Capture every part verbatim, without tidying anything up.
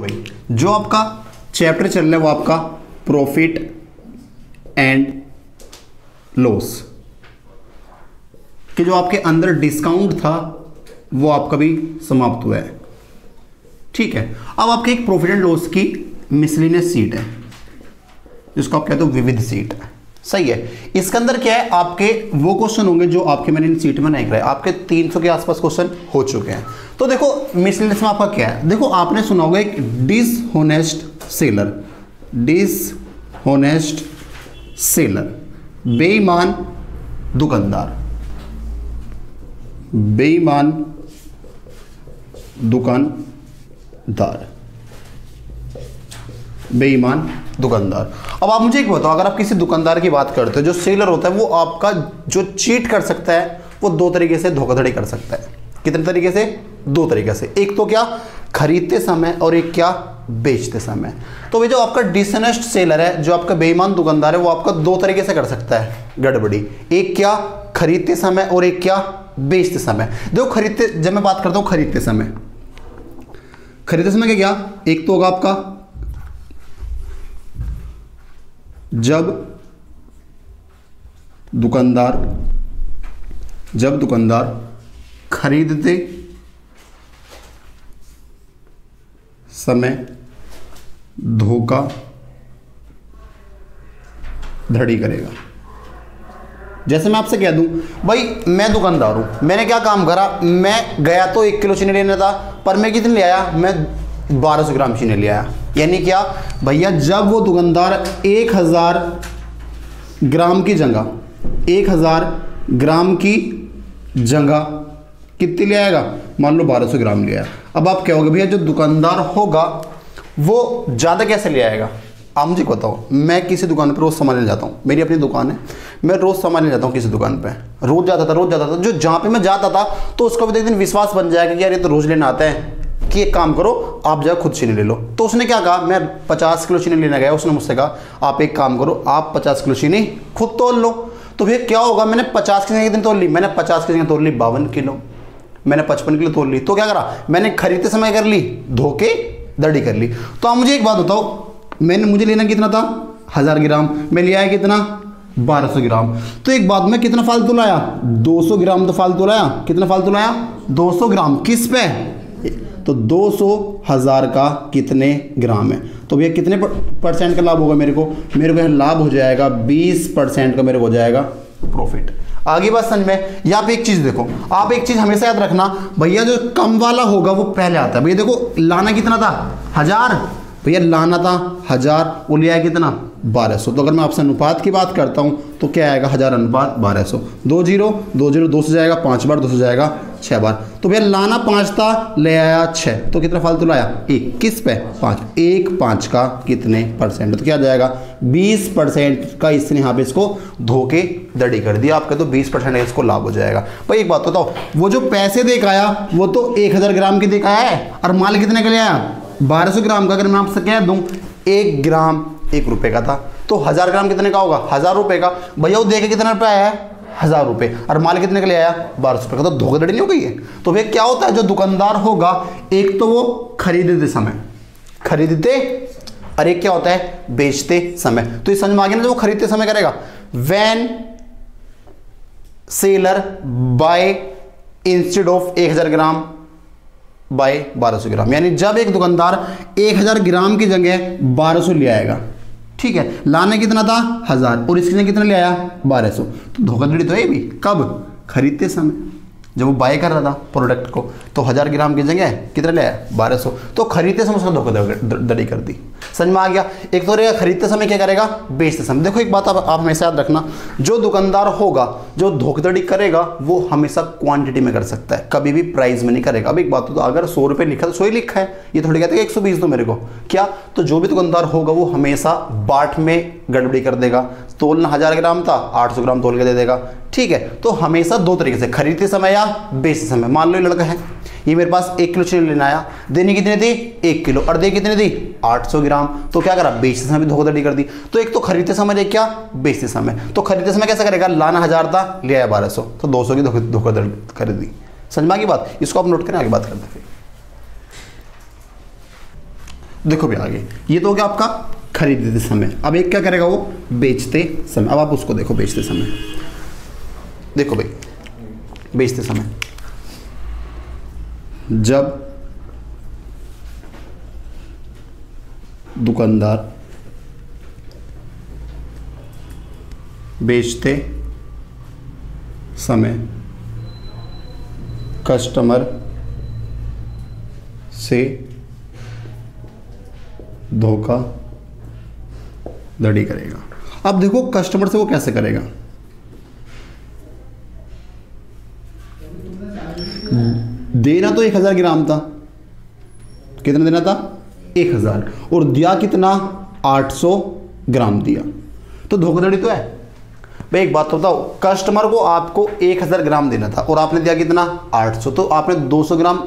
देखो भाई, जो आपका चैप्टर चल रहा है वो आपका प्रॉफिट एंड लॉस कि जो आपके अंदर डिस्काउंट था वो आपका भी समाप्त हुआ है। ठीक है, अब आपके एक प्रॉफिट एंड लॉस की मिसलिनियस शीट है जिसको आप कहते हो विविध शीट। सही है, इसके अंदर क्या है आपके वो क्वेश्चन होंगे जो आपके मैंने इन सीट में नहीं कराए, आपके तीन सौ के आसपास क्वेश्चन हो चुके हैं। तो देखो मिसलिनियस में आपका क्या है, देखो आपने सुना होगा एक डिसहोनेस्ट सेलर, डिसहोनेस्ट सेलर बेईमान दुकानदार, बेईमान दुकानदार, बेईमान दुकानदार। अब आप मुझे एक बताओ, अगर आप किसी दुकानदार की बात करते हो जो सेलर होता है वो आपका जो चीट कर सकता है वो दो तरीके से धोखाधड़ी कर सकता है। कितने तरीके से? दो तरीके से, एक तो क्या खरीदते समय और एक क्या बेचते समय। तो वे जो आपका डिसनेस्ट सेलर है, जो आपका बेईमान दुकानदार है, वो आपका दो तरीके से कर सकता है गड़बड़ी, एक क्या खरीदते समय और एक क्या बेचते समय। देखो खरीदते, जब मैं बात करता हूं खरीदते समय, खरीदते समय क्या क्या एक तो होगा आपका जब दुकानदार, जब दुकानदार खरीदते समय धोखा धड़ी करेगा। जैसे मैं आपसे कह दूं भाई मैं दुकानदार हूं, मैंने क्या काम करा, मैं गया तो एक किलो चीनी लेने था पर मैं कितने ले आया, मैं बारह सौ ग्राम चीनी ले आया। यानी क्या भैया, जब वो दुकानदार एक हजार ग्राम की जगह, एक हजार ग्राम की जगह कितनी ले आएगा, मान लो बारह सौ ग्राम ले आया। अब आप क्या होगा भैया, जो दुकानदार होगा वो ज़्यादा कैसे ले आएगा? आप मुझे बताओ, मैं किसी दुकान पर रोज़ सामान लेने जाता हूँ, मेरी अपनी दुकान है, मैं रोज़ सामान लेने जाता हूँ किसी दुकान पे, रोज़ जाता था रोज़ जाता था जो जहाँ पे मैं जाता था तो उसको भी एक दिन विश्वास बन जाएगा कि यार ये तो रोज़ लेने आता है, कि एक काम करो आप जाओ खुद चीनी ले लो। तो उसने क्या कहा, मैं पचास किलो चीनी लेने गया, उसने मुझसे कहा आप एक काम करो आप पचास किलो चीनी खुद तोल लो। तो भैया क्या होगा, मैंने पचास की जगह तोल ली, मैंने पचास की जगह तोल ली बावन किलो, मैंने पचपन किलो तोड़ ली। तो क्या करा, मैंने खरीदते समय कर ली धोखे दड़ी कर ली। तो आप मुझे एक बात बताओ, मैंने मुझे लेना कितना था हजार ग्राम, मैं ले आया कितना बारह सौ ग्राम। तो एक बात में कितना फालतू लाया, दो सौ ग्राम तो फालतू लाया। कितना फालतू लाया, दो सौ ग्राम। किस पे? तो दो सौ हजार का कितने ग्राम है, तो भैया कितने परसेंट का लाभ होगा मेरे को, मेरे को लाभ हो जाएगा बीस परसेंट का मेरे को हो जाएगा प्रॉफिट। आगे बात समझ में। या आप एक चीज देखो, आप एक चीज हमेशा याद रखना भैया, जो कम वाला होगा वो पहले आता है। भैया देखो लाना कितना था हजार, भैया लाना था हजार, वो ले आया कितना बारह सौ। तो अगर मैं आपसे अनुपात की बात करता हूं तो क्या आएगा, हजार अनुपात बारह सौ, दो जीरो दो जीरो दो सौ जाएगा पांच बार, दो सौ जाएगा छह बार। तो भैया लाना पांच था ले आया छह, तो कितना फालतू लाया एक। किस पे? पांच। एक पांच का कितने परसेंट, तो क्या जाएगा बीस परसेंट का। इसने यहाँ पे इसको धोखे दड़ी कर दिया, आपका तो बीस परसेंट इसको लाभ हो जाएगा। भाई एक बात बताओ, वो जो पैसे देख आया वो तो एक हजार ग्राम के देख आया है और माल कितने का ले आया बारह सौ ग्राम का। अगर मैं आपसे कह दूं एक ग्राम एक रुपए का था तो हजार ग्राम कितने का होगा, हजार रुपए का। भैया वो देखे कितने रुपए आया है, हजार रुपए, और माल कितने के लिए आया बारह सौ रुपए का, तो धोखाधड़ी नहीं हो गई है। तो भैया क्या होता है, जो दुकानदार होगा एक तो वो खरीदते समय खरीदते और एक क्या होता है बेचते समय। तो ये समझ में आ गया ना, जो खरीदते समय करेगा when seller buy instead of एक हजार ग्राम बाय बारह सौ ग्राम, यानी जब एक दुकानदार एक हजार ग्राम की जगह बारह सौ ले आएगा। ठीक है, लाने कितना था हजार और इसने कितना ले आया बारह सौ, तो धोखाधड़ी तो है भी। कब? खरीदते समय, जब वो बाय कर रहा था प्रोडक्ट को, तो हजार ग्राम की जगह कितना ले आया बारह सौ, तो खरीदते समय उसने धोखाधड़ी कर दी। समझ में आ गया, एक तो रहेगा खरीदते समय, क्या करेगा बेचते समय। देखो एक बात आप, आप हमेशा याद रखना, जो दुकानदार होगा जो धोखाधड़ी करेगा वो हमेशा क्वांटिटी में कर सकता है, कभी भी प्राइस में नहीं करेगा। अब एक बात तो, अगर सौ रुपये लिखा तो सौ ही लिखा है, ये थोड़ी कहते हैं एक सौ बीस दो मेरे को, क्या? तो जो भी दुकानदार होगा वो हमेशा बाट में गड़बड़ी कर देगा। तोलना हजार ग्राम था, आठ सौ ग्राम तोल के दे देगा। ठीक है, तो हमेशा दो तरीके से, खरीदते समय या बेचते समय। मान लो ये लड़का है, ये मेरे पास एक किलो चीनी लेना आया, देनी कितने दी एक किलो और दे कितने दी आठ सौ ग्राम, तो क्या करा बेचते समय धोखाधड़ी कर दी। तो एक तो खरीदते समय क्या बेचते समय, तो खरीदते समय कैसे करेगा, लाना हजार था ले आया बारह सौ, तो दो सौ की धोखाधड़ी कर दी। समझ में आ गई बात, इसको आप नोट करें, आगे बात करते हैं। देखो भी आगे, ये तो हो गया आपका खरीदते समय। अब एक क्या करेगा वो बेचते समय। अब आप उसको देखो बेचते समय, देखो भाई बेचते समय जब दुकानदार बेचते समय कस्टमर से धोखा धड़ी करेगा। अब देखो कस्टमर से वो कैसे करेगा, देना तो एक हजार ग्राम था, कितना देना था एक हजार, और दिया कितना आठ सौ ग्राम दिया, तो धोखाधड़ी तो है भाई। एक बात बताओ, कस्टमर को आपको एक हजार ग्राम देना था और आपने दिया कितना आठ सौ, तो आपने दो सौ ग्राम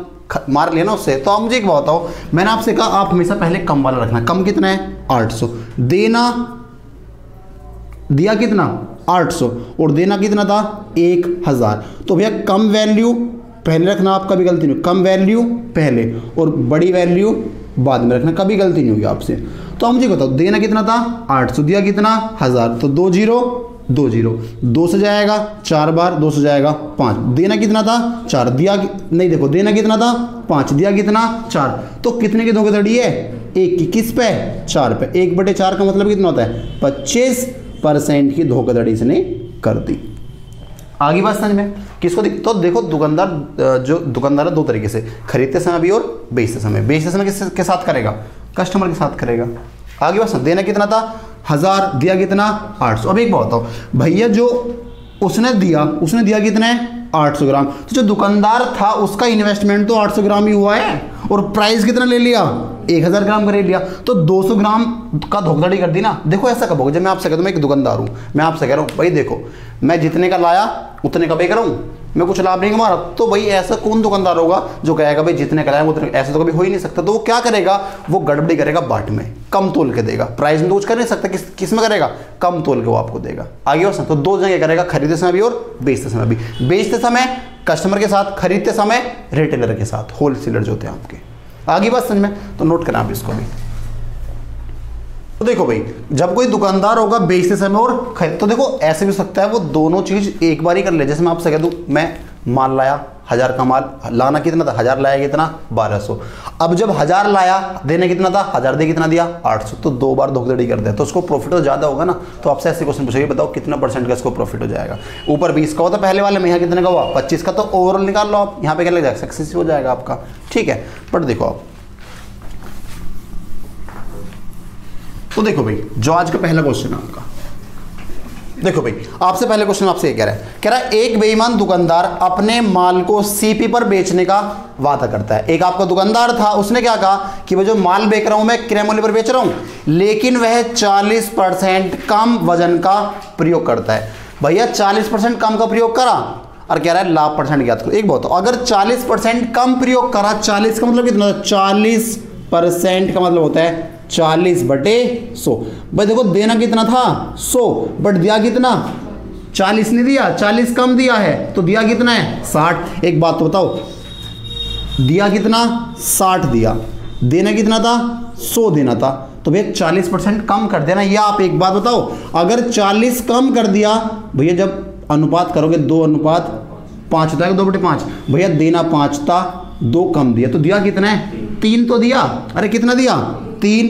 मार लिया ना उससे। तो आप मुझे एक बात बताओ, मैंने आपसे कहा आप हमेशा पहले कम वाला रखना, कम कितना है आठ सौ, देना दिया कितना आठ सौ और देना कितना था एक हजार। तो भैया कम वैल्यू पहले रखना, आप कभी गलती नहीं, कम वैल्यू पहले और बड़ी वैल्यू बाद में रखना, कभी गलती नहीं होगी आपसे। तो आप मुझे बताओ देना कितना था आठ सौ, दिया कितना हजार, तो दो जीरो दो जीरो, दो से जाएगा चार बार, दो से जाएगा पाँच, देना कितना था चार, दिया नहीं देखो देना कितना था पाँच, दिया कितना चार, तो कितने की धोखाधड़ी है एक की, किस पे चार पे। एक बटे चार का मतलब कितना होता है पच्चीस परसेंट की धोखाधड़ी इसने कर दी। आगे बात समझ में किसको दिख, तो देखो दुकानदार जो दुकानदार है दो तरीके से, खरीदते समय भी और बेचते समय। बेचते समय किस के साथ करेगा, कस्टमर के साथ करेगा। आगे बात समझ, देना कितना था हजार, दिया कितना आठ सौ। अब एक बात बताओ भैया, जो उसने दिया उसने दिया कितना है आठ सौ ग्राम, तो जो दुकानदार था उसका इन्वेस्टमेंट तो आठ सौ ग्राम ही हुआ है और प्राइस कितना ले लिया एक हजार ग्राम का ले लिया, तो दो सौ ग्राम का धोखाधड़ी कर दी ना। देखो ऐसा कब होगा, जब मैं आपसे कहता हूँ मैं एक दुकानदार हूँ, मैं आपसे कह रहा हूँ भाई देखो मैं जितने का लाया उतने का बेच रहा हूँ, मैं कुछ लाभ नहीं कमा रहा, तो भाई ऐसा कौन दुकानदार होगा जो कहेगा भाई जितने का लाया उतने, ऐसा तो कभी हो ही नहीं सकता। तो वो क्या करेगा, वो गड़बड़ी करेगा, बाट में कम तोल के देगा, प्राइस में तो कुछ कर नहीं सकता, किस किस में करेगा कम तोल के वो आपको देगा। आगे और तो दो जगह करेगा, खरीदते समय भी और बेचते समय भी। बेचते समय कस्टमर के साथ, खरीदते समय रिटेलर के साथ, होलसेलर जो होते हैं आपके। आगे बात समझ में, तो नोट करना आप इसको भी। तो देखो भाई जब कोई दुकानदार होगा बेचते समय और खरीद, तो देखो ऐसे भी हो सकता है वो दोनों चीज एक बार ही कर ले। जैसे मैं आपसे कह दूं मैं माल लाया हजार का, माल लाना कितना था हजार, लाया कितना बारह सौ। अब जब हजार लाया देने कितना था हजार, दे कितना दिया आठ सौ, तो दो बार धोखाधड़ी कर दिया, तो उसको प्रॉफिट तो ज्यादा होगा ना। तो आपसे ऐसे क्वेश्चन पूछेगी बताओ कितना परसेंट का इसको प्रॉफिट हो जाएगा, ऊपर बीस का होता पहले वाले में, यहाँ कितने का हुआ पच्चीस का, तो ओवरऑल निकाल लो आप, यहाँ पे क्या लग जाएगा सक्सेस हो जाएगा आपका, ठीक है। बट देखो आप, तो देखो भाई जो आज का पहला क्वेश्चन है आपका, देखो भाई आपसे पहले क्वेश्चन आपसे ये कह रहा है, कह रहा है एक बेईमान दुकानदार अपने माल को सीपी पर बेचने का वादा करता है। एक आपका दुकानदार था, उसने क्या कहा कि भाई जो माल बेच रहा हूं मैं किराए मूल्य पर बेच रहा हूं, लेकिन वह चालीस परसेंट कम वजन का प्रयोग करता है। भैया चालीस परसेंट कम का प्रयोग करा और कह रहा है लाभ परसेंट ज्ञात करो। एक बात, अगर चालीस परसेंट कम प्रयोग करा, चालीस का मतलब कितना, चालीस परसेंट का मतलब होता है चालीस बटे सौ। भाई देखो देना कितना था सौ, बट दिया कितना चालीस, नहीं दिया चालीस कम दिया है, तो दिया कितना है साठ। एक बात बताओ, दिया कितना साठ दिया, देना कितना था सौ देना था, तो भैया चालीस परसेंट कम कर देना। या आप एक बात बताओ, अगर चालीस कम कर दिया भैया, जब अनुपात करोगे दो अनुपात पाँच होता है, दो बटे पाँच, भैया देना पाँच था, दो कम दिया, तो दिया कितना है तीन, तो दिया अरे कितना दिया तीन,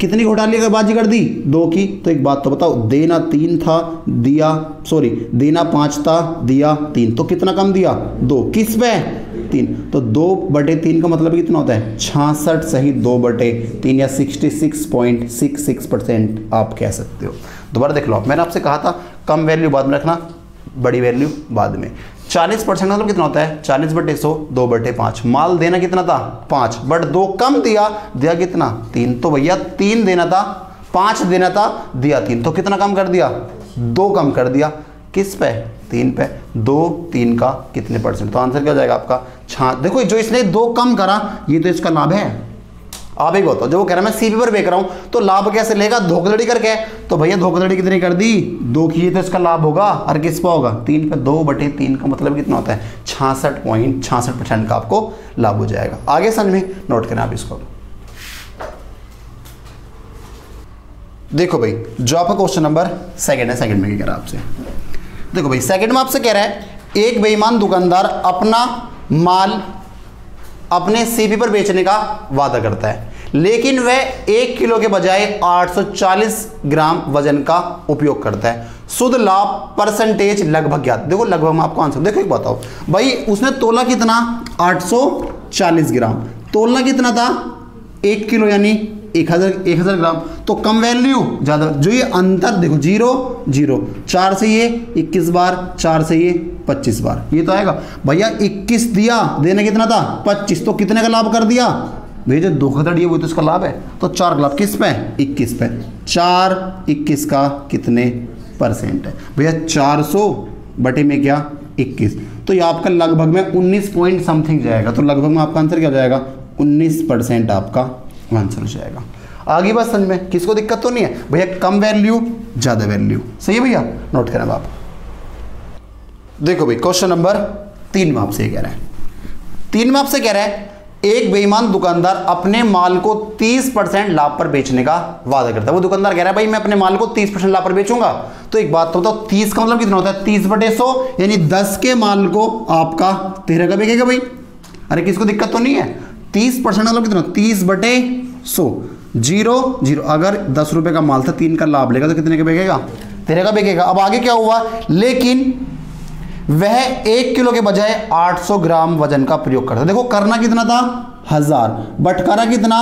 कितनी घोटाली का बाजी कर दी दो की। तो एक बात तो बताओ, देना तीन था दिया सॉरी देना पाँच था दिया तीन, तो कितना कम दिया दो, किस पे तीन, तो दो बटे तीन का मतलब कितना होता है छियासठ सही दो बटे तीन, या sixty six point six six percent आप कह सकते हो। दोबारा देख लो आप, मैंने आपसे कहा था कम वैल्यू बाद में रखना, बड़ी वैल्यू बाद में। चालीस परसेंट मतलब कितना होता है चालीस बटे सौ, दो बटे पाँच। माल देना कितना था पाँच, बट दो कम दिया, दिया कितना तीन, तो भैया तीन देना था पाँच देना था दिया तीन, तो कितना कम कर दिया दो कम कर दिया, किस पे तीन पे, दो तीन का कितने परसेंट, तो आंसर क्या हो जाएगा आपका छा। देखो जो इसने दो कम करा ये तो इसका लाभ है। आप एक बताओ, जो वो कह रहा है मैं सीपी पर बेच रहा हूँ तो लाभ कैसे लेगा, धोखाधड़ी करके, तो भैया धोखाधड़ी कितनी कर दी दो की, तो इसका लाभ होगा और किस पर होगा तीन पे, दो बटे तीन का मतलब कितना होता है छियासठ पॉइंट छियासठ परसेंट का आपको लाभ हो जाएगा। आगे समझ में, नोट करना आप इसको। देखो भाई जो आपका क्वेश्चन नंबर सेकंड है, सेकंड में क्या कह रहा है आपसे, देखो भाई सेकंड में आपसे कह रहा है एक बेईमान दुकानदार अपना माल अपने सीपी पर बेचने का वादा करता है, लेकिन वह एक किलो के बजाय आठ सौ चालीस ग्राम वजन का उपयोग करता है। शुद्ध लाभ परसेंटेज लगभग ज्ञात। देखो लगभग मैं आपको आंसर, देखो एक बताओ भाई उसने तोला कितना आठ सौ चालीस ग्राम, तोलना कितना था एक किलो यानी एक हजार एक हजार ग्राम, तो कम वैल्यू ज्यादा, जो ये अंतर देखो जीरो जीरो, चार से ये इक्कीस बार, चार से ये पच्चीस बार, ये तो आएगा भैया इक्कीस दिया, देने कितना था पच्चीस, तो कितने का लाभ कर दिया भैया, जो दो खतड़ी है वो तो इसका लाभ है, तो चार का लाभ किस पे, इक्कीस पे, चार इक्कीस का कितने परसेंट है भैया चार सौ बटे में क्या इक्कीस, तो ये आपका लगभग में उन्नीस पॉइंट समथिंग जाएगा, तो लगभग में आपका आंसर क्या हो जाएगा उन्नीस परसेंट आपका आंसर हो जाएगा। आगे बात समझ में, किसको दिक्कत तो नहीं है भैया, कम वैल्यू ज्यादा वैल्यू, सही है भैया, नोट करना आप। देखो भाई क्वेश्चन नंबर तीन में आपसे कह रहा है, तीन में आपसे कह रहा है एक बेईमान दुकानदार अपने माल को तीस परसेंट लाभ पर बेचने का वादा करता है। वो दुकानदार कह रहा है भाई मैं अपने माल को तीस परसेंट लाभ पर बेचूंगा, तो एक बात तो बताओ तीस का मतलब कितना होता है, तीस बटे सौ, यानी दस के माल को आपका तेरह का बेचेगा भाई, अरे किसको दिक्कत तो नहीं है, तीस परसेंट मतलब कितना तीस बटे सौ, जीरो जीरो, अगर दस रुपए का माल था तीन का लाभ लेगा तो कितने का बेचेगा, तेरह का बेचेगा। अब आगे क्या हुआ, लेकिन वह एक किलो के बजाय आठ सौ ग्राम वजन का प्रयोग करता है। देखो करना कितना था हजार, बटकारा कितना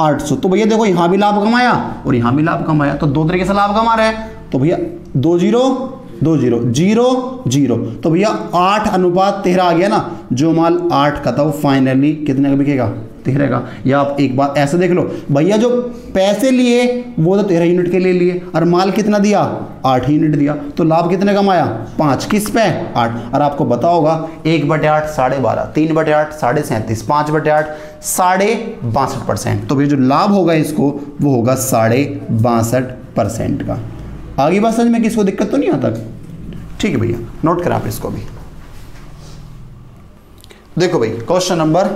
आठ सौ, तो भैया देखो यहां भी लाभ कमाया और यहां भी लाभ कमाया, तो दो तरीके से लाभ कमा रहा है, तो भैया दो जीरो दो जीरो जीरो जीरो, तो भैया आठ अनुपात तेरह आ गया ना, जो माल आठ का था वो फाइनली कितने का बिकेगा, तेरह का। या आप एक बार ऐसे देख लो भैया जो पैसे लिए वो तो तेरह यूनिट के लिए लिए, और माल कितना दिया आठ यूनिट दिया, तो लाभ कितने कमाया पाँच, किस पे आठ। और आपको पता होगा एक बटे आठ साढ़े बारह, तीन बटे आठ साढ़े सैंतीस, पाँच बटे आठ साढ़े बासठ परसेंट, तो भैया जो लाभ होगा इसको वो होगा साढ़े बासठ परसेंट का। आगे बात समझ में, किसको दिक्कत तो नहीं आता, ठीक है भैया, नोट करा आप इसको भी। देखो भाई क्वेश्चन नंबर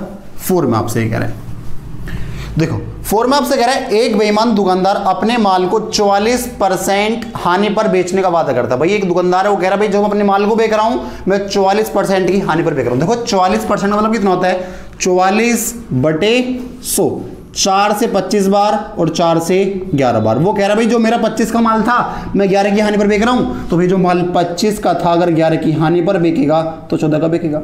फोर में आपसे कह रहा है, देखो फोर में आपसे कह रहा है एक बेईमान दुकानदार अपने माल को चौवालीस परसेंट हानि पर बेचने का वादा करता है। भाई एक दुकानदार है वो कह रहा है भाई जो मैं अपने माल को बेच रहा हूं मैं चौवालीस परसेंट की हानि पर बेच रहा हूं। देखो चौवालीस परसेंट मतलब कितना होता है, चौवालीस बटे सौ, चार से पच्चीस बार और चार से ग्यारह बार। वो कह रहा भाई जो मेरा पच्चीस का माल था मैं ग्यारह की हानि पर बेच रहा हूं, तो भाई जो माल पच्चीस का था अगर ग्यारह की हानि पर बेचेगा तो चौदह का बेचेगा,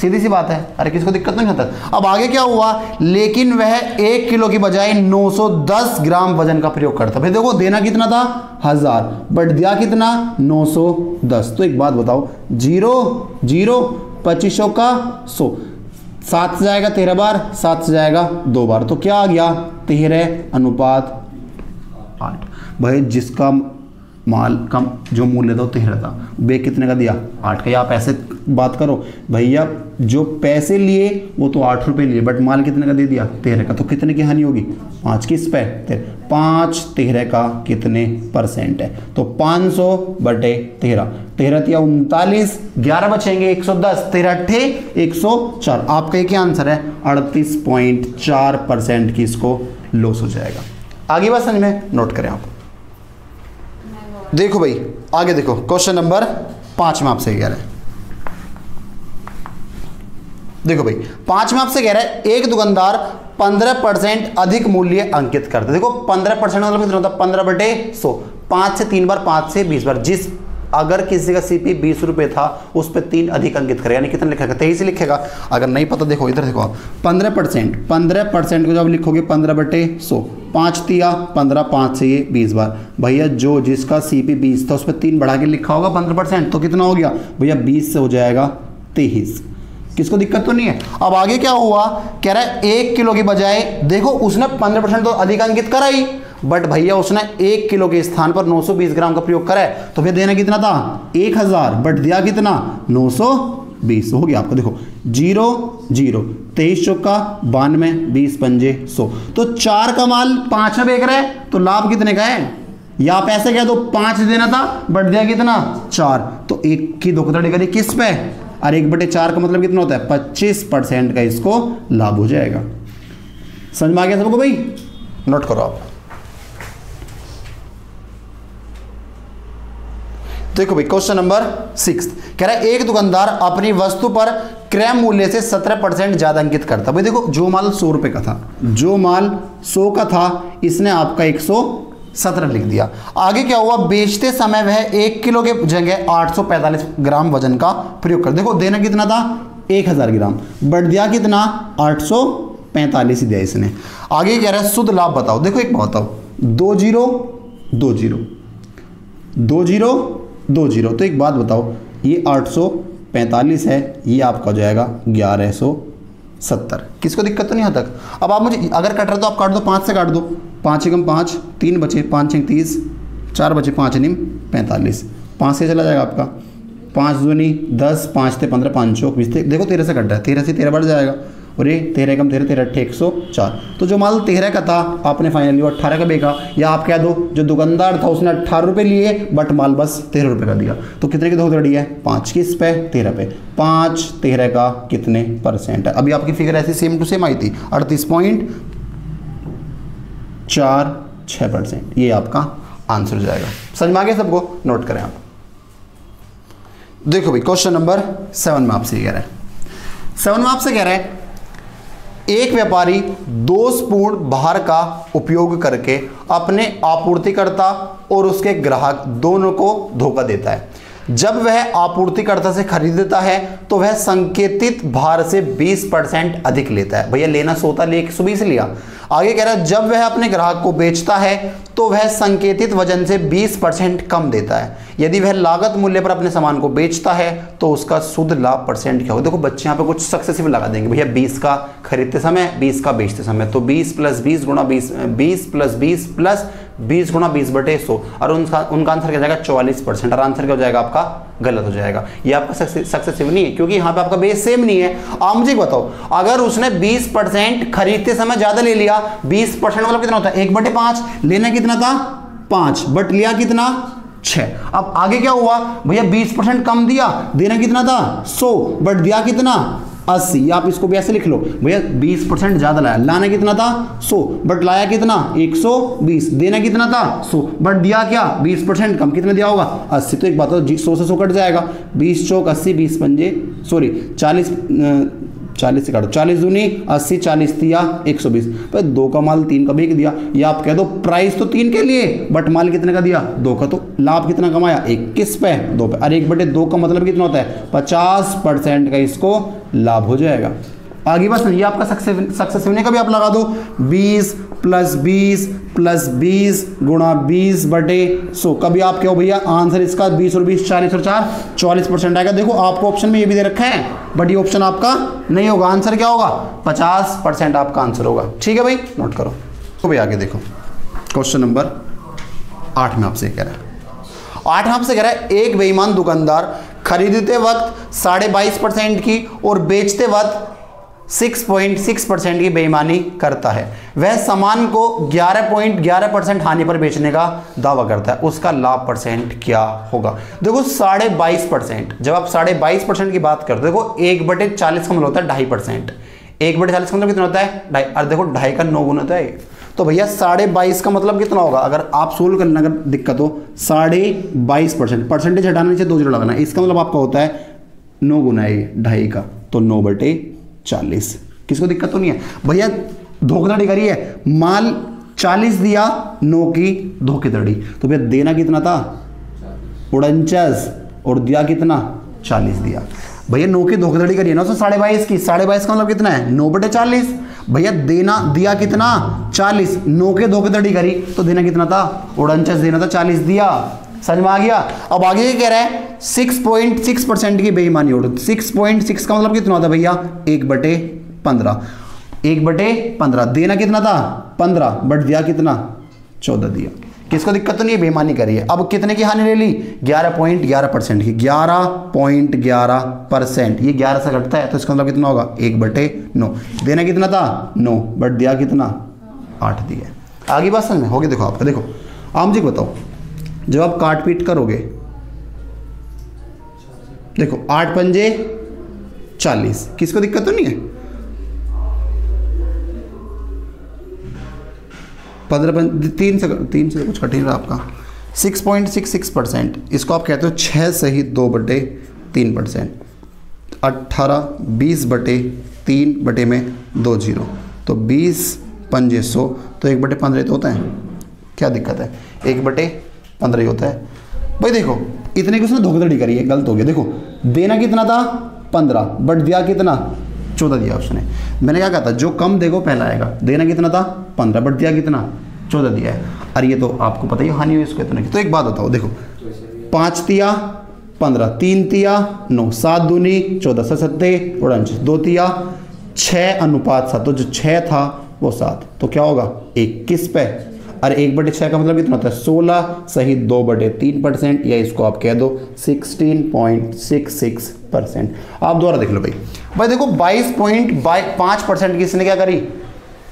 सीधी सी बात है, अरे किसको दिक्कत नहीं होता। अब आगे क्या हुआ, लेकिन वह एक किलो की बजाय नौ सौ दस ग्राम वजन का प्रयोग करता। भाई देखो देना कितना था हजार, बट दिया कितना नौ सौ दस, तो एक बात बताओ जीरो जीरो, पच्चीस सौ का सौ, सात से जाएगा तेरह बार, सात से जाएगा दो बार, तो क्या आ गया तेरह अनुपात आठ। भाई जिसका माल का जो मूल्य था तेरह था, बे कितने का दिया आठ का। आप ऐसे बात करो भैया जो पैसे लिए वो तो आठ रुपये लिए, बट माल कितने का दे दिया तेरह का, तो कितने की हानि होगी पाँच, किस पे तेरह, पाँच तेरह का कितने परसेंट है, तो पाँच सौ बटे तेरह, तेरह या उनतालीस, ग्यारह बचेंगे एक सौ दस, तेरह अट्ठे एक सौ चार, आपका क्या आंसर है अड़तीस पॉइंट चार परसेंट की इसको लॉस हो जाएगा। आगे बात समझ में, नोट करें आप। देखो भाई आगे देखो क्वेश्चन नंबर पांच में आपसे कह रहा है, देखो भाई पांच में आपसे कह रहा है एक दुकानदार पंद्रह परसेंट अधिक मूल्य अंकित करते। देखो पंद्रह परसेंट मतलब कितना होता है, पंद्रह बटे सौ, पांच से तीन बार, पांच से बीस बार। जिस अगर किसी का सीपी बीस रुपए था उस पर तीन अधिक अंकित करेगा, यानी कितना लिखेगा तेईस लिखेगा। अगर नहीं पता देखो इधर देखो आप, पंद्रह परसेंट पंद्रह परसेंट को जब लिखोगे पंद्रह बटे सौ, पाँच तिया पंद्रह, पाँच से ये बीस बार। भैया जो जिसका सीपी बीस था उस पर तीन बढ़ा के लिखा होगा पंद्रह परसेंट, तो कितना हो गया भैया बीस से हो जाएगा तेईस, किसको दिक्कत तो नहीं है। अब आगे क्या हुआ, कह रहा है एक किलो की बजाय, देखो उसने पंद्रह परसेंट तो अधिक अंकित करा ही, बट भैया उसने एक किलो के स्थान पर नौ सौ बीस ग्राम का प्रयोग करा है, तो फिर देना कितना था एक हजार, बट दिया कितना नौ सौ बीस, हो गया आपका देखो जीरो जीरो, तेईस चौका बानवे, बीस पंजे सौ, तो चार का माल पाँच में बेच रहा है, तो लाभ कितने का है, या आप ऐसे कह दो पाँच देना था बट दिया कितना चार, तो एक की धोखाधड़ी करी किस पे, और एक बटे चार का मतलब कितना होता है पच्चीस परसेंट का इसको लाभ हो जाएगा। समझ में आ गया सबको भाई, नोट करो आप। देखो भाई क्वेश्चन नंबर सिक्स कह रहा है एक दुकानदार अपनी वस्तु पर क्रय मूल्य से सत्रह परसेंट ज्यादा अंकित करता। भाई देखो जो माल सौ रुपए का था, जो माल सौ का था, इसने आपका एक सौ सत्रह लिख दिया। आगे क्या हुआ, बेचते समय वह एक किलो के जगह आठ सौ पैंतालीस ग्राम वजन का प्रयोग कर। देखो देना कितना था एक हजार ग्राम, बढ़ दिया कितना आठ सौ पैंतालीस दिया इसने। आगे कह रहा है शुद्ध लाभ बताओ। देखो एक बताओ दो जीरो दो जीरो दो जीरो दो जीरो, तो एक बात बताओ ये आठ सौ पैंतालीस है, ये आपका जाएगा ग्यारह सौ सत्तर। किसको दिक्कत तो नहीं यहाँ तक। अब आप मुझे अगर कट रहे तो आप काट दो, पाँच से काट दो, पाँच एकम पाँच, तीन बचे, पाँच छंग तीस, चार बचे, पाँच निम पैंतालीस, पाँच से चला जाएगा आपका, पाँच दूनी दस, पाँच थे पंद्रह, पाँच चौक बीस थे। देखो तेरह से कट रहा है, तेरह से तेरह बढ़ जाएगा और ये तेरह कम तेरह तेरह अट्ठे एक सौ चार। तो जो माल तेरह का था आपने फाइनली वो अट्ठारह का बेचा, या आप कह दो जो दुकानदार था उसने अट्ठारह रुपये लिए बट माल बस तेरह रुपये का दिया। तो कितने की दो थोड़ी है पाँच, किस पे तेरह पे, पाँच तेरह का कितने परसेंट है। अभी आपकी फिगर ऐसी सेम टू सेम आई थी अड़तीस पॉइंट चार छः परसेंट, ये आपका आंसर हो जाएगा। समझ में आ गया सबको, नोट करें आप। देखो भाई क्वेश्चन नंबर सेवन में आपसे कह रहे हैं सेवन में आपसे कह रहे हैं एक व्यापारी दोषपूर्ण भार का उपयोग करके अपने आपूर्तिकर्ता और उसके ग्राहक दोनों को धोखा देता है। जब वह आपूर्तिकर्ता से खरीदता है तो वह संकेतित भार से बीस परसेंट अधिक लेता है। भैया लेना सोता ले एक सौ बीस लिया। आगे कह रहा है जब वह अपने ग्राहक को बेचता है तो वह संकेतित वजन से बीस परसेंट कम देता है। यदि वह लागत मूल्य पर अपने सामान को बेचता है तो उसका शुद्ध लाभ परसेंट क्या होगा। देखो बच्चे यहाँ पे कुछ सक्सेसिव लगा देंगे भैया, बीस का खरीदते समय, बीस का बेचते समय, तो बीस प्लस बीस गुणा बीस, बीस प्लस बीस प्लस बीस गुणा बीस बटे सौ, और उनका उनका आंसर क्या हो जाएगा चौवालीस परसेंट। और आंसर क्या हो जाएगा आपका गलत हो जाएगा, ये आपका सक्सेसिव नहीं है क्योंकि यहाँ पे आपका बेस सेम नहीं है। आप मुझे बताओ अगर उसने बीस परसेंट खरीदते समय ज्यादा ले लिया, बीस परसेंट मतलब कितना होता है एक बटे पांच, लेना कितना था पांच बट लिया कितना छह। अब आगे क्या हुआ भैया बीस परसेंट कम दिया, देना कितना था सौ बट दिया कितना अस्सी। आप इसको भी ऐसे लिख लो भैया बीस परसेंट ज्यादा लाया, लाना कितना था सौ बट लाया कितना एक सौ बीस, देना कितना था सौ बट दिया क्या बीस परसेंट कम, कितना दिया होगा अस्सी। तो एक बात हो सौ से सौ कट जाएगा, बीस चौक अस्सी, बीस पंजे सॉरी चालीस, चालीस से काटो, चालीस दूनी अस्सी, चालीस दिया एक सौ बीस। भाई दो का माल तीन का बेच दिया, या आप कह दो प्राइस तो तीन के लिए बट माल कितने का दिया दो का, तो लाभ कितना कमाया इक्कीस पे दो पे, और एक बटे दो का मतलब कितना होता है पचास परसेंट का इसको लाभ हो जाएगा। आगे बस ये आपका सक्सेसिव ने का भी आप लगा दो, बीस प्लस बीस प्लस बीस गुणा बीस बटे सौ, कभी आप क्या हो भैया आंसर इसका बीस और बीस चालीस और चार चौलीस परसेंट आएगा। देखो आपको ऑप्शन में ये भी दे रखा है बट ये ऑप्शन आपका नहीं होगा, आंसर क्या होगा पचास परसेंट आपका आंसर होगा। ठीक है भाई नोट करो। तो भाई आगे देखो क्वेश्चन नंबर आठ में आपसे कह रहा है आठ में आपसे कह रहा है एक बेईमान दुकानदार खरीदते वक्त साढ़े बाईस परसेंट की और बेचते वक्त छह पॉइंट छह परसेंट की बेईमानी करता है। वह सामान को ग्यारह पॉइंट ग्यारह परसेंट हानि पर बेचने का दावा करता है, उसका लाभ परसेंट क्या होगा। देखो साढ़े बाईस परसेंट, जब आप साढ़े बाईस परसेंट की बात करते हो देखो एक बटे चालीस कम होता है ढाई परसेंट, एक बटे चालीस कम कितना होता है ढाई, और देखो ढाई का नौ गुना होता है, तो भैया साढ़े बाईस का मतलब कितना होगा। अगर आप सोल्व करना अगर दिक्कत हो साढ़े बाईस परसेंट परसेंटेज हटाना नीचे दो जीरो लगाना, इसका मतलब आपका होता है नौ गुना ये ढाई का, तो नौ बटे चालीस। किसको दिक्कत तो नहीं है भैया, धोखाधड़ी करी है, माल चालीस दिया नौ की धोखेधड़ी, तो भैया देना कितना था उनचास और दिया कितना चालीस दिया। भैया नौ की धोखेधड़ी करी है ना, तो साढ़े बाईस की, साढ़े बाईस का मतलब कितना है नौ बटे चालीस, भैया देना दिया कितना चालीस, नौ के धोखेधड़ी करी तो देना कितना था उनचास, देना था चालीस दिया। समझ में आ गया। अब आगे कह रहा है छह पॉइंट छह परसेंट की बेईमानी हो, छह पॉइंट छह का मतलब कितना होता है भैया एक बटे पंद्रह, एक बटे पंद्रह, देना कितना था पंद्रह बट दिया कितना चौदह दिया। किसको दिक्कत तो नहीं है, बेईमानी करिए। अब कितने की हानि ले ली ग्यारह पॉइंट ग्यारह परसेंट की, ग्यारह पॉइंट ग्यारह परसेंट, ये ग्यारह से घटता है तो इसका मतलब कितना होगा एक बटे नौ, देना कितना था नौ बट दिया कितना आठ दिया। आगे बात समझ में होगी। देखो आपका देखो आम जी को बताओ जब आप काट पीट करोगे देखो आठ पंजे चालीस, किसको दिक्कत तो नहीं है पंद्रह पंजे तीन से तीन से कुछ कठिन रहा आपका six point six six percent, इसको आप कहते हो छः सही दो बटे तीन परसेंट, अट्ठारह बीस बटे तीन बटे में दो जीरो, तो बीस पंजे सौ, तो एक बटे पंद्रह तो होता है, क्या दिक्कत है, एक बटे पंद्रह ही होता है भाई। देखो इतने की उसने धोखाधड़ी करी है, गलत हो गया। देखो देना कितना था पंद्रह, बट दिया कितना चौदह दिया उसने। मैंने क्या कहा था, जो कम देखो पहला आएगा। देना कितना था पंद्रह, बट दिया कितना चौदह दिया है। और ये तो आपको पता ही हानि हुई इसको इतने की। तो एक बात बताओ, देखो पाँच तिया पंद्रह, तीन तिया नौ, सात दूनी चौदह, सत्ते उड़ंज, दो तिया छः अनुपात सात, तो जो छः था वो सात, तो क्या होगा इक्कीस पे। और एक बटे छः का मतलब कितना होता है सोलह सही दो बटे तीन परसेंट, या इसको आप कह दो sixteen point six six percent. आप दोबारा देख लो भाई। भाई देखो बाईस पॉइंट बाई पाँच परसेंट किसने क्या करी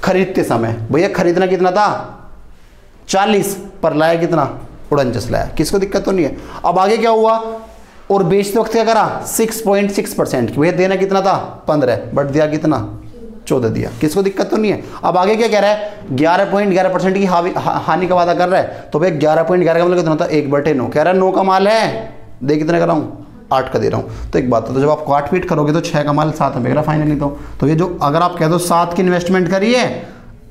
खरीदते समय। भैया खरीदना कितना था चालीस, पर लाया कितना उड़नचस लाया, किसको दिक्कत तो नहीं है। अब आगे क्या हुआ, और बेचते वक्त क्या करा सिक्स पॉइंट सिक्स परसेंट, भैया देना कितना था पंद्रह, बट दिया कितना चौदह दिया, किसको दिक्कत तो नहीं है। अब आगे क्या कह रहा है ग्यारह पॉइंट ग्यारह परसेंट की हानि का वादा कर रहा है, तो भैया ग्यारह पॉइंट ग्यारह का मतलब कितना था एक बटे नौ, कह रहा है नौ का माल है, दे कितने कर रहा हूँ आठ का दे रहा हूँ। तो एक बात, तो जब आप आठ फीट करोगे तो छः का माल सात में फाइनली, तो, तो ये जो अगर आप कह दो सात की इन्वेस्टमेंट करिए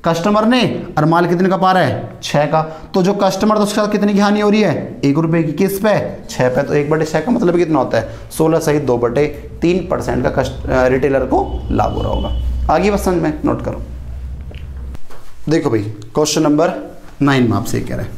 कस्टमर ने, और माल कितने का पा रहा है छः का, तो जो कस्टमर तो उसके साथ कितनी की हानि हो रही है एक रुपये की किस्त पे छः पे, तो एक बटे छः का मतलब कितना होता है सोलह सही दो बटे तीन परसेंट का कस्ट रिटेलर को लाभ हो रहा होगा। आगे पसंद में नोट करो। देखो भाई क्वेश्चन नंबर नाइन में आपसे कह रहा है,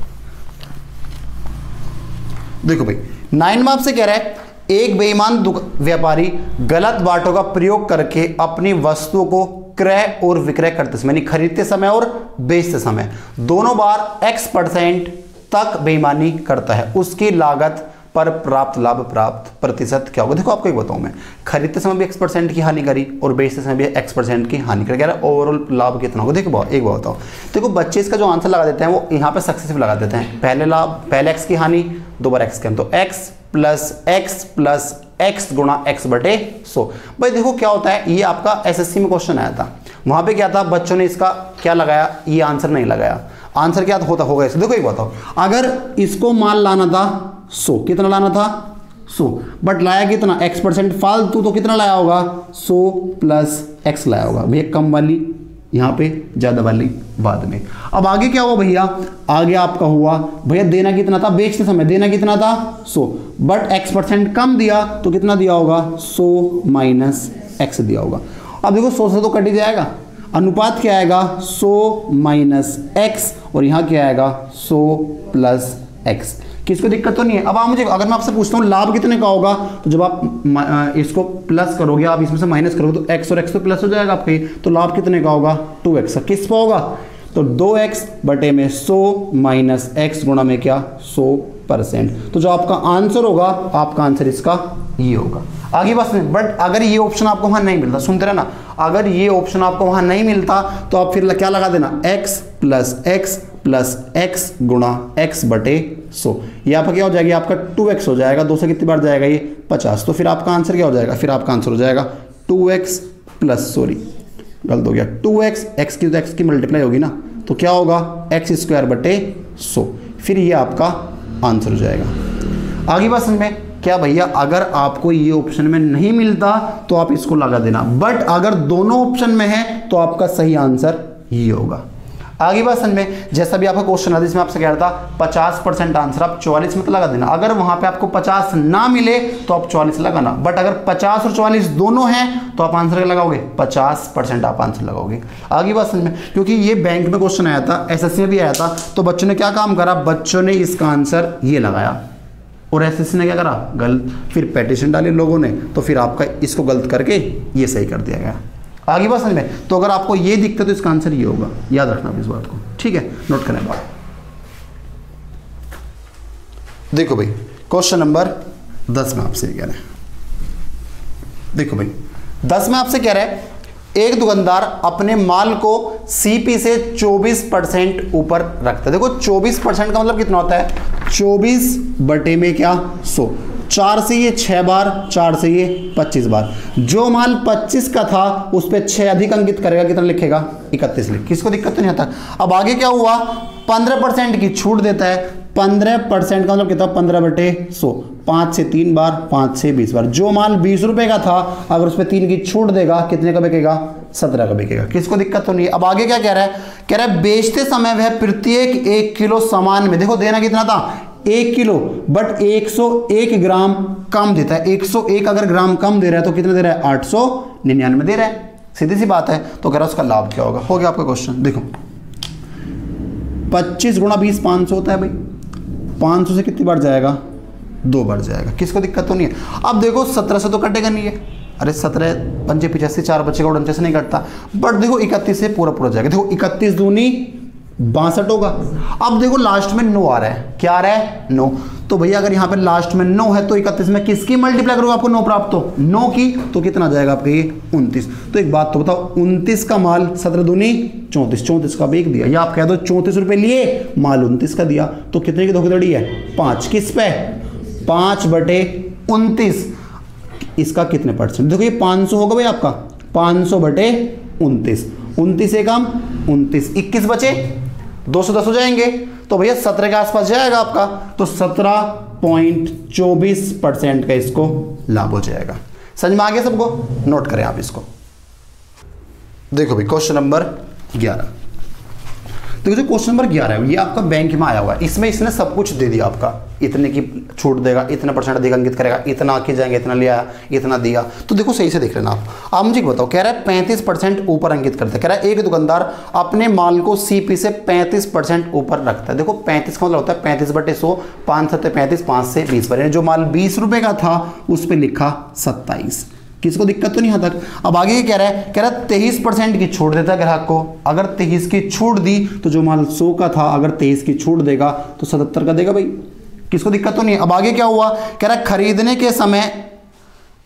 देखो भाई नाइन में आपसे कह रहा है एक बेईमान व्यापारी गलत बाटों का प्रयोग करके अपनी वस्तुओं को क्रय और विक्रय करते समय, यानी खरीदते समय और बेचते समय दोनों बार एक्स परसेंट तक बेईमानी करता है, उसकी लागत पर प्राप्त लाभ प्राप्त प्रतिशत क्या होगा। देखो आपको एक बताऊं मैं, खरीदते समय भी एक्स परसेंट की हानि करी और बेचते समय भी एक्स परसेंट की हानि करी, कह रहा है ओवरऑल लाभ कितना होगा। देखो एक बार बताओ, देखो बच्चे इसका जो आंसर लगा देते हैं वो यहाँ पर सक्सेसफुल लगा देते हैं, पहले लाभ पहले एक्स की हानि दो बार एक्स के, तो x plus x plus x गुणा एक्स बटे सौ। भाई देखो क्या होता है, ये आपका एसएससी में क्वेश्चन आया था, वहाँ पे क्या था बच्चों ने इसका क्या लगाया, ये आंसर नहीं लगाया, आंसर क्या होता होगा इसका। देखो एक बताओ, अगर इसको माल लाना था सौ, कितना लाना था सौ, बट लाया कितना एक्स परसेंट फालतू, तो कितना लाया होगा सौ प्लस एक्स लाया होगा, भैया कम वाली यहाँ पे ज़्यादा वाली बाद में। अब आगे क्या हुआ भैया, आगे आपका हुआ भैया देना कितना था बेचते समय, देना कितना था सौ, बट एक्स परसेंट कम दिया, तो कितना दिया होगा सौ माइनस एक्स दिया होगा। अब देखो सौ से तो कट ही जाएगा, अनुपात क्या आएगा सौ माइनस एक्स, और यहाँ क्या आएगा सौ प्लस एक्स, किसको दिक्कत तो नहीं है। अब आप मुझे, अगर मैं आपसे पूछता हूँ लाभ कितने का होगा, तो जब आप इसको प्लस करोगे आप इसमें से माइनस करोगे तो एक्स और एक्स तो प्लस हो जाएगा आपके, तो लाभ कितने का होगा टू एक्स, किस पर होगा तो दो एक्स बटे में सौ माइनस एक्स गुणा में क्या सौ परसेंट, तो जो आपका आंसर होगा आपका आंसर इसका ये होगा। आगे बस में, बट अगर ये ऑप्शन आपको वहाँ नहीं मिलता, सुनते रहे ना, अगर ये ऑप्शन आपको वहाँ नहीं मिलता तो आप फिर क्या लगा देना x plus x plus x गुणा एक्स बटे सौ, यहाँ पर क्या हो जाएगी आपका टू एक्स हो जाएगा, दो सौ कितनी बार जाएगा ये पचास, तो फिर आपका आंसर क्या हो जाएगा, फिर आपका आंसर हो जाएगा टू एक्स प्लस, सॉरी गलत हो गया टू एक्स, एक्स की तो एक्स की मल्टीप्लाई होगी ना, तो क्या होगा एक्स स्क्वायर बटे सौ, फिर ये आपका आंसर हो जाएगा। आगे बात समझ में क्या भैया, अगर आपको ये ऑप्शन में नहीं मिलता तो आप इसको लगा देना, बट अगर दोनों ऑप्शन में है तो आपका सही आंसर ये होगा। आगे बात समझ में, जैसा भी आपका क्वेश्चन है जिसमें आपसे कह रहा था पचास परसेंट आंसर आप चौवालीस मत लगा देना, अगर वहां पे आपको पचास ना मिले तो आप चौवालीस लगाना, बट अगर पचास और चौवालीस दोनों हैं तो आप आंसर लगाओगे पचास परसेंट आप आंसर लगाओगे। आगे बात समझ में, क्योंकि ये बैंक में क्वेश्चन आया था, एसएससी में भी आया था, तो बच्चों ने क्या काम करा, बच्चों ने इसका आंसर ये लगाया और एसएससी ने क्या करा गलत, फिर पेटिशन डाली लोगों ने, तो फिर आपका इसको गलत करके ये सही कर दिया गया। आगे बात समझ में, तो अगर आपको ये दिखता है तो इसका आंसर ये होगा, याद रखना इस बात को, ठीक है नोट करने बात। देखो भाई क्वेश्चन नंबर दस में आपसे कह रहे हैं, देखो भाई दस में आपसे कह रहे हैं एक दुकानदार अपने माल को सीपी से चौबीस परसेंट ऊपर रखता है। देखो चौबीस परसेंट का मतलब कितना होता है चौबीस बटे में क्या सौ, चार से ये छः बार, चार से ये पच्चीस बार। जो माल पच्चीस का था उस पर छः अधिक अंकित करेगा, कितना लिखेगा, इकतीस लिख। किसको दिक्कत तो नहीं आता। अब आगे क्या हुआ, पंद्रह परसेंट की छूट देता है। पंद्रह परसेंट का मतलब कितना, पंद्रह बटे सौ, पाँच से तीन बार, पाँच से बीस बार। जो माल बीस रुपए का था अगर उस पर तीन की छूट देगा, कितने का बिकेगा, सत्रह का बिकेगा। किसको दिक्कत तो नहीं है। अब आगे क्या कह रहा है, कह रहा है बेचते समय वह प्रत्येक एक किलो सामान में, देखो देना कितना था, एक किलो, बट एक सौ एक ग्राम कम देता है। एक सौ एक अगर ग्राम कम दे रहा है तो कितने दे रहा है, आठ सौ निन्यानवे दे रहा है। सीधी सी बात है। तो कह रहा है उसका लाभ क्या होगा। हो गया आपका क्वेश्चन। देखो पच्चीस गुणा बीस पाँच सौ होता है भाई, पाँच सौ से कितनी बार जाएगा, दो बार जाएगा। किसको दिक्कत तो नहीं है। अब देखो सत्रह से तो कटेगा नहीं है, अरे सत्रह पंचे पिचासी, चार बच्चे का उड़नचे से नहीं कटता, बट देखो इकतीस से पूरा पूरा जाएगा। देखो इकतीस दूनी बासठ होगा। अब देखो लास्ट में नौ आ रहा है, क्या आ रहा है, नौ। तो भैया अगर यहाँ पे लास्ट में नौ है तो इकतीस में किसकी मल्टीप्लाई करोगे आपको नौ प्राप्त हो, नौ की, तो कितना जाएगा आपके ये उनतीस। तो एक बात तो बताओ, उनतीस का माल, सत्रह दूनी चौंतीस, चौंतीस का भी एक दिया, या आप कह दो चौंतीस रुपए लिए, माल उनतीस का दिया, तो कितने की धोखेधड़ी है, पाँच। किस पे, पाँच बटे उनतीस। इसका कितने परसेंट, देखो ये पाँच सौ होगा भाई आपका, पाँच सौ बटे उनतीस, उनतीस से कम उनतीस, इक्कीस बचे, दो सौ दस हो जाएंगे। तो भैया सत्रह के आसपास जाएगा आपका, तो सत्रह पॉइंट चौबीस परसेंट का इसको लाभ हो जाएगा। समझ में आ गया सबको, नोट करें आप इसको। देखो भाई क्वेश्चन नंबर ग्यारह, तो जो क्वेश्चन नंबर ग्यारह है ये आपका बैंक में आया हुआ है। इसमें इसने सब कुछ दे दिया आपका, इतने की छूट देगा, इतना परसेंट अधिक अंकित करेगा, इतना आके जाएंगे, इतना लिया, इतना दिया। तो देखो सही से देख लेना आप। आप मुझे बताओ, कह रहा है पैंतीस परसेंट ऊपर अंकित करता है। कह रहा है एक दुकानदार अपने माल को सीपी से पैंतीस परसेंट ऊपर रखता है। देखो पैंतीस का मतलब होता है पैंतीस बटे सौ, पाँच सत्ते पैंतीस, पाँच से बीस पर, यानी जो माल बीस रुपये का था उस पर लिखा सत्ताईस। किसको दिक्कत तो नहीं यहाँ तक। अब आगे ये कह रहा है, कह रहा है तेईस परसेंट की छूट देता है ग्राहक को। अगर तेईस की छूट दी तो जो माल सौ का था अगर तेईस की छूट देगा तो सतहत्तर का देगा भाई। किसको दिक्कत तो नहीं। अब आगे क्या हुआ, कह रहा है खरीदने के समय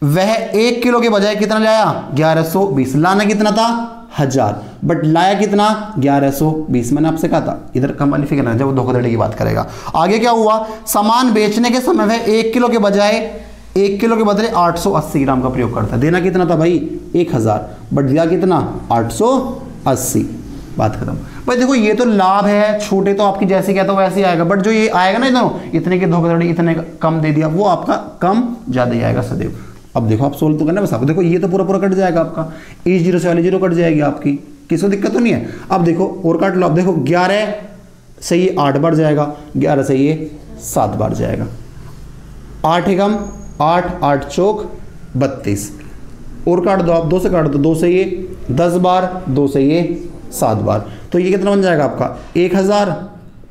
वह एक किलो के बजाय कितना लाया, ग्यारह सौ बीस, लाना कितना था हजार, बट लाया कितना, ग्यारह सौ बीस। मैंने आपसे कहा था इधर कंपनी फिक्र है, जब धोखाधड़ी की बात करेगा। आगे क्या हुआ, सामान बेचने के समय वह एक किलो के बजाय एक किलो के बदले आठ सौ अस्सी ग्राम का प्रयोग करता है। देना कितना था भाई, एक हज़ार, बट दिया कितना, आठ सौ अस्सी। बात खत्म भाई। देखो ये तो लाभ है, छूटे तो आपकी जैसे कहता हो वैसे ही आएगा, बट जो ये आएगा ना इतना, इतने के धोखाधड़ी, इतने कम दे दिया, वो आपका कम ज़्यादा ही आएगा सदैव। अब देखो आप सोल्व तो करना बस आपको। देखो ये तो पूरा पूरा कट जाएगा आपका, इस जीरो से वाली जीरो कट जाएगी आपकी। किसको दिक्कत तो नहीं है। अब देखो और काट लो। अब देखो ग्यारह से ये आठ बार जाएगा, ग्यारह से ये सात बार जाएगा, आठ एकम आठ, आठ चौक बत्तीस, और काट दो आप, दो से काट दो, दो से ये दस बार, दो से ये सात बार, तो ये कितना बन जाएगा आपका एक हज़ार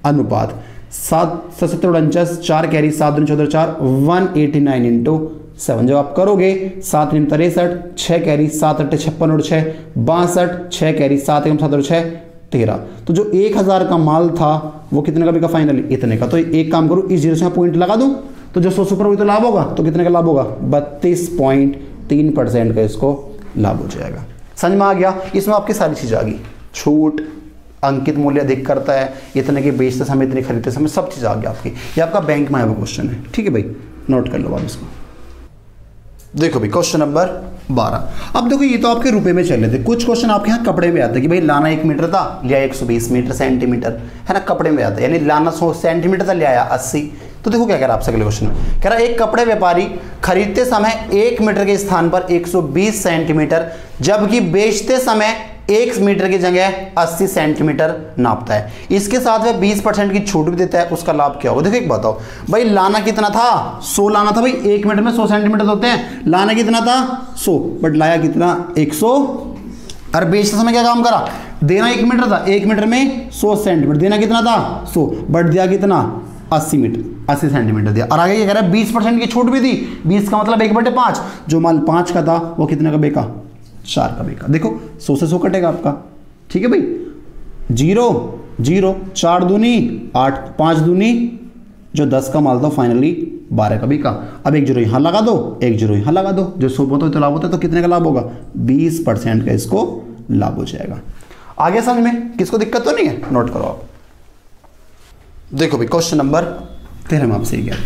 अनुपात सात सत्तर उनचास, चार कैरी सात दिन चौदह चार, one eighty nine into seven. जब आप करोगे सात निम तिरसठ, छः कैरी सात अट्ठे छप्पन और छः बासठ, छः कैरी सात एकम सात और छः तेरह। तो जो एक हज़ार का माल था वो कितने का बिका फाइनली, इतने का। तो एक काम करूँ, इस जीरो से पॉइंट लगा दूँ तो जो सौ सुपर हुई तो लाभ होगा, तो कितने का लाभ होगा, बत्तीस पॉइंट तीन परसेंट का इसको लाभ हो जाएगा। समझ में आ गया। इसमें आपकी सारी चीज़ आ गई, छूट, अंकित मूल्य अधिक करता है, इतने के बेचते समय, इतने खरीदते समय, सब चीज़ आ गई आपकी। ये आपका बैंक में आया हुआ क्वेश्चन है। ठीक है भाई, नोट कर लो आप इसको। देखो भाई क्वेश्चन नंबर बारह। अब देखो ये तो आपके रुपए में चल रहे थे। कुछ क्वेश्चन आपके यहाँ कपड़े में आते हैं कि भाई लाना एक मीटर था, लिया एक सौ बीस मीटर सेंटीमीटर, है ना, कपड़े में आता है। यानी लाना सौ सेंटीमीटर था, ले आया अस्सी। तो देखो क्या कह रहा है आपसे अगले क्वेश्चन में। कह रहा है एक कपड़े व्यापारी खरीदते समय एक मीटर के स्थान पर एक सौ बीस सेंटीमीटर, जबकि बेचते समय एक मीटर की जगह अस्सी सेंटीमीटर नापता है। इसके साथ वह बीस परसेंट की छूट भी देता है, उसका लाभ क्या होगा। देखो एक बताओ भाई, लाना कितना था, सौ लाना था भाई, एक मीटर में सौ सेंटीमीटर होते हैं। लाना कितना था सौ, बट लाया कितना एक सौ, और बेचते समय क्या काम करा, देना एक मीटर था, एक मीटर में सौ सेंटीमीटर, देना कितना था सौ, बट दिया कितना अस्सी मीटर, अस्सी सेंटीमीटर दिया। और आगे क्या कह रहा है, बीस परसेंट की छूट भी दी, बीस का मतलब एक बटे पाँच, जो माल पाँच का था वो कितने का बेका, चार का बेका। देखो सौ से सौ कटेगा आपका। ठीक है भाई, जीरो जीरो, चार दूनी आठ, पाँच दूनी जो दस का माल था फाइनली बारह का बेका। अब एक जीरो यहाँ लगा दो, एक जीरो यहाँ लगा दो, जो सौ बहुत तो लाभ होता है, तो कितने का लाभ होगा, बीस परसेंट का इसको लाभ हो जाएगा। आगे समझ में, किसको दिक्कत तो नहीं है, नोट करो आप। देखो भाई क्वेश्चन नंबर तेरह में आपसे ही गया,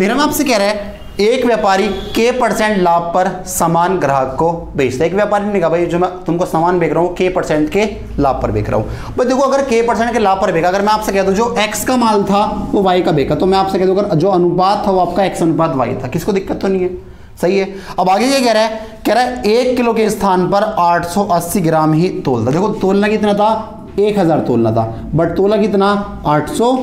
फिर हम आपसे कह रहे हैं एक व्यापारी के परसेंट लाभ पर समान ग्राहक को बेचता है। एक व्यापारी ने कहा भाई जो मैं तुमको सामान बेच रहा हूँ के परसेंट के लाभ पर बेच रहा हूँ। भाई देखो अगर के परसेंट के लाभ पर बेचा, अगर मैं आपसे कह दूँ जो एक्स का माल था वो वाई का बेचा, तो मैं आपसे कह दूँ अगर जो अनुपात था वो आपका एक्स अनुपात वाई था, किसको दिक्कत तो नहीं है, सही है। अब आगे ये कह रहा है कह रहा है एक किलो के स्थान पर आठ सौ अस्सी ग्राम ही तोलता। देखो तोलना कितना था, एक हज़ार तोलना था, बट तोला कितना आठ सौ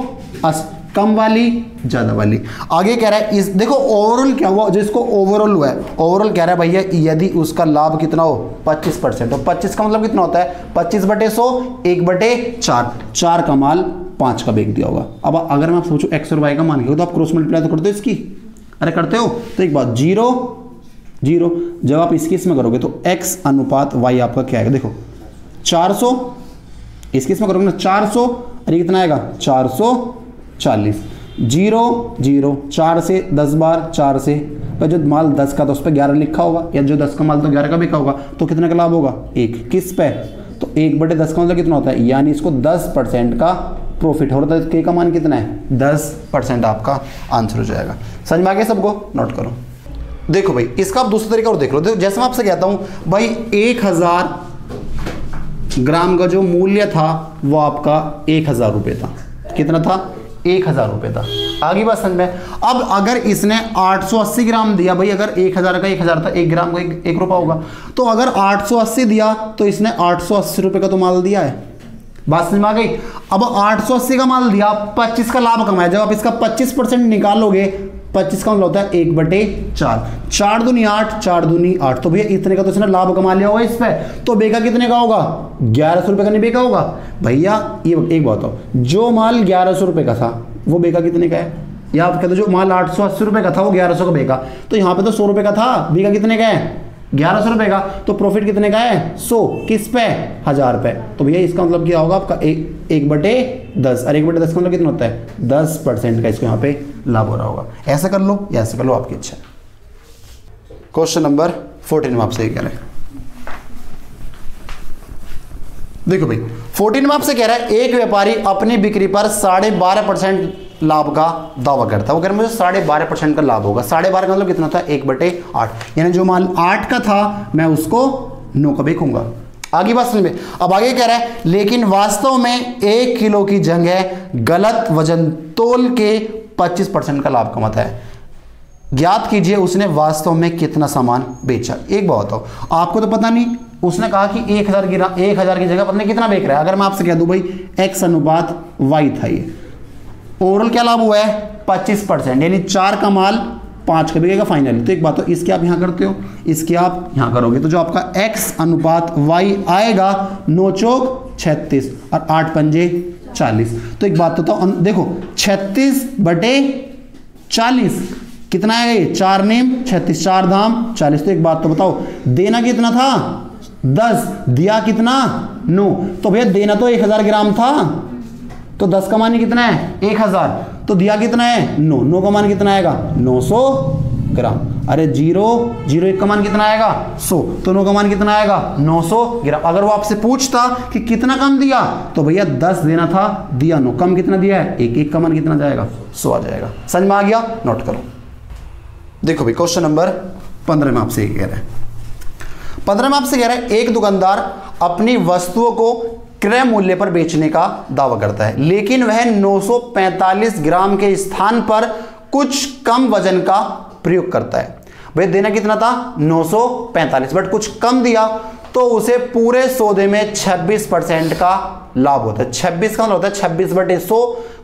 अस्सी, कम वाली ज्यादा वाली। आगे कह रहा है इस देखो ओवरऑल क्या हुआ, जो इसको ओवरऑल हुआ है ओवरऑल कह रहा है भैया यदि उसका लाभ कितना हो पच्चीस परसेंट, तो पच्चीस का मतलब कितना होता है पच्चीस बटे सौ, एक बटे चार, चार का माल पांच का बेच दिया होगा। अब अगर मैं सोचूं एक्स और वाई का मान के तो आप क्रॉस मल्टीप्लाई तो करते हो इसकी, अरे करते हो तो एक बात जीरो जीरो, जब आप इसकी इसमें करोगे तो एक्स अनुपात वाई आपका क्या आएगा, देखो चार सौ इसकी इसमें करोगे ना चार सौ, अरे कितना आएगा चार सौ चालीस, जीरो जीरो चार से दस बार चार से, पर जो माल दस का तो उस पर ग्यारह लिखा होगा, या जो दस का माल तो ग्यारह का बिका होगा, तो कितने का लाभ होगा एक, किस पे तो एक बटे दस का मतलब कितना होता है, यानी इसको दस परसेंट का प्रॉफिट हो रहा है। के का मान कितना है दस परसेंट, आपका आंसर हो जाएगा। समझ में आ गया सबको, नोट करो। देखो भाई इसका आप दूसरा तरीका और देख लो, देखो जैसे मैं आपसे कहता हूँ भाई एक हज़ार ग्राम का जो मूल्य था वो आपका एक हज़ार रुपये था, कितना था एक हज़ार रुपये था। आगे बात समझ में। अब अगर इसने आठ सौ अस्सी ग्राम दिया, भाई अगर एक हज़ार का एक हज़ार था, एक ग्राम का एक, एक रुपया होगा, तो अगर आठ सौ अस्सी दिया तो इसने आठ सौ अस्सी रुपये का तो माल दिया है, बात समझ में आ गई। अब आठ सौ अस्सी का माल दिया, पच्चीस का लाभ कमाया, जब आप इसका पच्चीस परसेंट निकालोगे, पच्चीस का मतलब होता है एक बटे चार, चार दूनी आठ, चार दूनी आठ, तो भैया इतने का तो इसने लाभ कमा लिया होगा इस पर, तो बेका कितने का होगा ग्यारह सौ रुपये का, नहीं बेका होगा भैया ये एक बात हो, जो माल ग्यारह सौ रुपये का था वो बेका कितने का है, या आप कहते हो जो माल आठ सौ अस्सी रुपये का था वो ग्यारह सौ का बेका, तो यहाँ पे तो सौ रुपये का था, बेका कितने का है ग्यारह सौ रुपये का, तो प्रॉफिट कितने का है सौ, किस पे हज़ार पे, तो भैया इसका मतलब क्या होगा आपका एक एक बटे दस, और एक बटे दस का मतलब कितना होता है दस परसेंट का इसको यहाँ पे लाभ हो रहा होगा। ऐसा कर लो या ऐसा कर लो, आपकी इच्छा। क्वेश्चन नंबर फोर्टीन में आपसे कह रहे हैं, देखो भाई फोर्टीन में आपसे कह रहा है एक व्यापारी अपनी बिक्री पर साढ़े बारह परसेंट लाभ का दावा करता है, वो कह रहा है मुझे साढ़े बारह परसेंट का लाभ होगा। साढ़े बारह का मतलब कितना था एक बटे आठ, यानी जो माल आठ का था मैं उसको नौ का बेचूंगा। आगे बात सुनिए। अब आगे कह रहा है लेकिन वास्तव में एक किलो की जगह गलत वजन तोल के पच्चीस परसेंट का लाभ कमाता है, ज्ञात कीजिए उसने वास्तव में कितना सामान बेचा। एक बात हो, आपको तो पता नहीं उसने कहा कि एक हज़ार की एक हज़ार की जगह पता नहीं कितना बेच रहा है। अगर मैं आपसे कह दूँ भाई एक्स अनुपात वाई था, ये ओवरऑल क्या लाभ हुआ है पच्चीस परसेंट, यानी चार का माल पाँच का बिकेगा फाइनली, तो एक बात तो इसके आप यहाँ करते हो, इसके आप यहाँ करोगे, तो जो आपका एक्स अनुपात वाई आएगा नौ चौक छत्तीस और आठ पंजे चालीस, तो एक बात तो देखो छत्तीस बटे चालीस कितना आएगा, ये चार नेम छत्तीस, चार धाम चालीस, तो एक बात तो बताओ देना कितना था दस, दिया कितना नौ, तो भैया देना तो एक हज़ार ग्राम था, तो दस का मान कितना है एक हज़ार, तो दिया कितना है नौ, नौ का मान कितना आएगा नौ सौ ग्राम, अरे जीरो जीरो एक का मान कितना आएगा सौ, तो नौ का मान कितना आएगा नौ सौ ग्राम। अगर वो आपसे पूछता कि कितना कम दिया, तो भैया दस देना था, दिया नौ, कम कितना दिया है एक, एक का मान कितना जाएगा सौ आ जाएगा। समझ में आ गया, नोट करो। देखो भाई क्वेश्चन नंबर पंद्रह में आपसे कह रहे हैं पंद्रह में आपसे कह रहे हैं एक दुकानदार अपनी वस्तुओं को क्रय मूल्य पर बेचने का दावा करता है, लेकिन वह नौ सौ पैंतालीस ग्राम के स्थान पर कुछ कम वजन का प्रयोग करता है। भाई देना कितना था नौ सौ पैंतालीस, बट कुछ कम दिया, तो उसे पूरे सौदे में छब्बीस परसेंट का लाभ होता है। छब्बीस का होता है छब्बीस बटे सौ,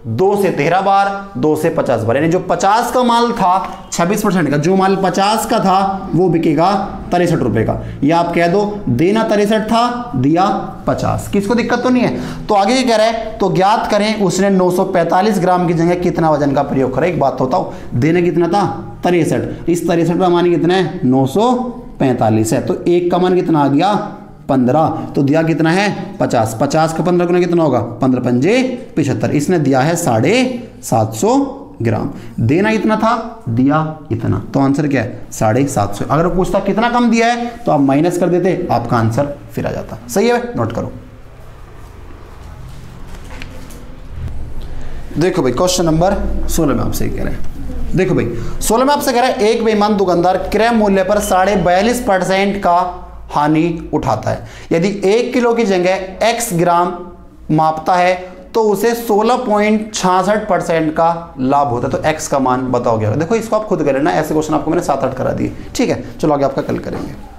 दो से तेरह बार, दो से पचास बार, यानी जो पचास का माल था छब्बीस परसेंट का, जो माल पचास का था वो बिकेगा तिरसठ रुपए का, या आप कह दो देना तिरसठ था, दिया पचास, किसको दिक्कत तो नहीं है। तो आगे ये कह रहा है तो ज्ञात करें उसने नौ सौ पैंतालीस ग्राम की जगह कितना वजन का प्रयोग करा। एक बात बताओ, देना कितना था तिरसठ, इस तिरसठ का मान कितना है नौ सौ पैंतालीस है, तो एक का मान कितना आ गया पंद्रह, तो दिया कितना है पचास, पचास का पंद्रह गुना कितना होगा पंद्रह पंजे पिछहत्तर, इसने दिया है साढ़े सात सौ ग्राम, देना इतना था, दिया इतना, तो आंसर क्या है साढ़े सात सौ। अगर वो पूछता कितना कम दिया है तो आप माइनस कर देते, आपका आंसर फिर आ जाता, सही है। नोट करो। देखो भाई क्वेश्चन नंबर सोलह में आपसे कह रहे हैं देखो भाई सोलह में आपसे कह रहा है एक बेईमान दुकानदार क्रय मूल्य पर साढ़े बयालीस परसेंट का हानि उठाता है। यदि एक किलो की जगह एक्स ग्राम मापता है तो उसे सोलह पॉइंट छियासठ परसेंट का लाभ होता है। तो एक्स का मान बताओ क्या? देखो इसको आप खुद कर लेना, ऐसे क्वेश्चन आपको मैंने सात आठ करा दिए। ठीक है, चलो आगे आपका कल करेंगे।